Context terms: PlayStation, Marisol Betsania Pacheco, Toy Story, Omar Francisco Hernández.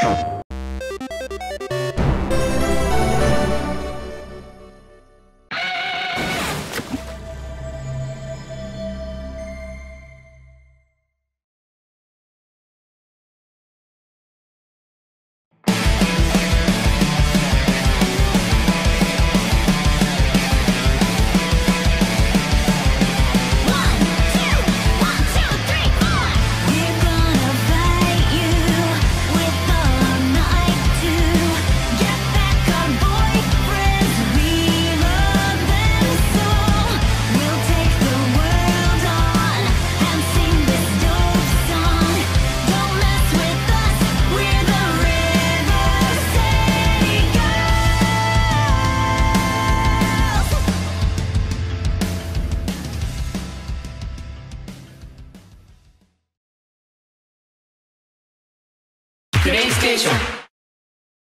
PlayStation